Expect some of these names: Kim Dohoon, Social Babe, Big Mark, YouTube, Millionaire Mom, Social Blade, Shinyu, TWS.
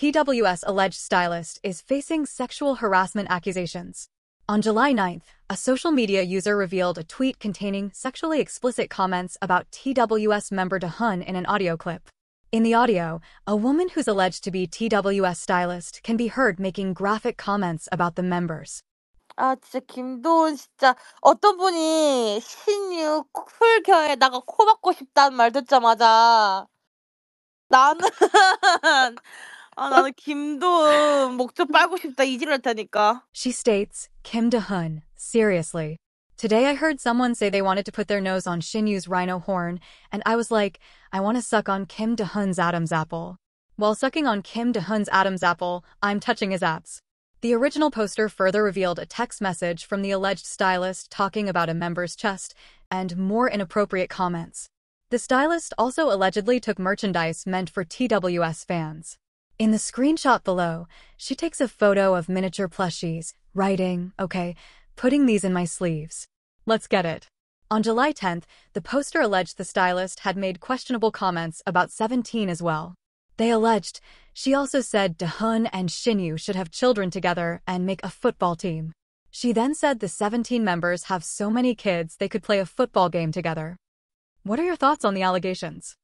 TWS alleged stylist is facing sexual harassment accusations. On July 9th, a social media user revealed a tweet containing sexually explicit comments about TWS member Dohoon in an audio clip. In the audio, a woman who's alleged to be TWS stylist can be heard making graphic comments about the members. 아 진짜 김도훈 진짜 어떤 분이 신유 쿨경에다가 코 박고 싶다는 말 듣자마자 나는 김도훈 목 좀 빨고 싶다 이 지랄 테니까. She states, Kim Dohoon, seriously. Today I heard someone say they wanted to put their nose on Shinyu's rhino horn, and I was like, I want to suck on Kim Dohoon's Adam's apple. While sucking on Kim Dohoon's Adam's apple, I'm touching his apps. The original poster further revealed a text message from the alleged stylist talking about a member's chest and more inappropriate comments. The stylist also allegedly took merchandise meant for TWS fans. In the screenshot below, she takes a photo of miniature plushies, writing, okay, putting these in my sleeves. Let's get it. On July 10th, the poster alleged the stylist had made questionable comments about 17 as well. They alleged she also said Dohoon and Shinyu should have children together and make a football team. She then said the 17 members have so many kids they could play a football game together. What are your thoughts on the allegations?